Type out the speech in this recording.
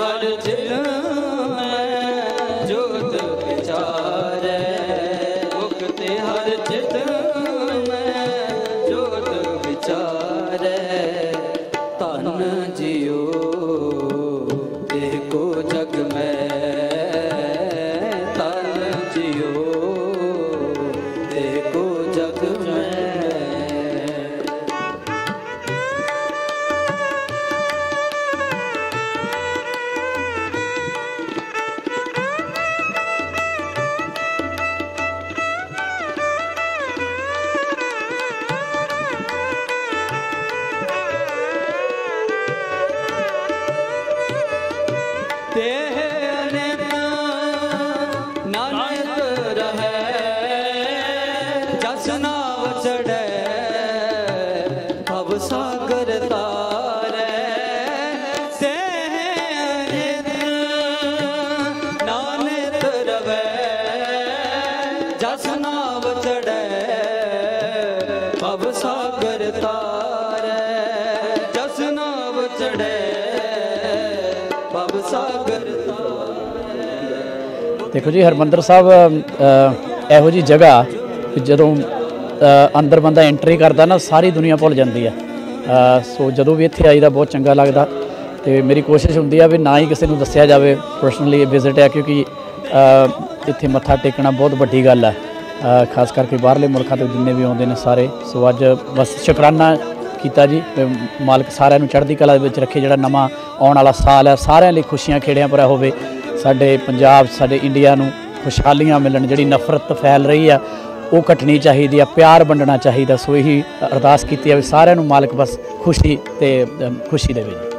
हर जिल में जोत विचारे मुक्ति हर जिल में जोत विचारे तन जियो देखो जग में तन जियो देखो जग में। देखो जी हरमंदर साहब एहो जी जगह जो अंदर बंदा एंट्री करता ना सारी दुनिया भुल जाती है। सो जो भी इतने आई का बहुत चंगा लगता तो मेरी कोशिश होंगी है भी ना ही किसी को दस्या जाए पर्सनली विजिट है क्योंकि इतने मत्था टेकना बहुत वड्डी गल है खास करके बाहरले मुल्कों के जिन्ने भी आते हैं सारे। सो अज बस शुकराना किया जी मालिक सारे चढ़ती कला रखे जोड़ा नवा आने वाला साल है सारे लिए खुशियां खेड़िया पर हो साडे पंजाब साडे इंडिया नूं खुशहालियां मिलन जिहड़ी नफरत फैल रही है वह घटनी चाहिए है प्यार वंडना चाहिए। सो यही अरदास की सारे नूं मालिक बस खुशी ते खुशी देवे।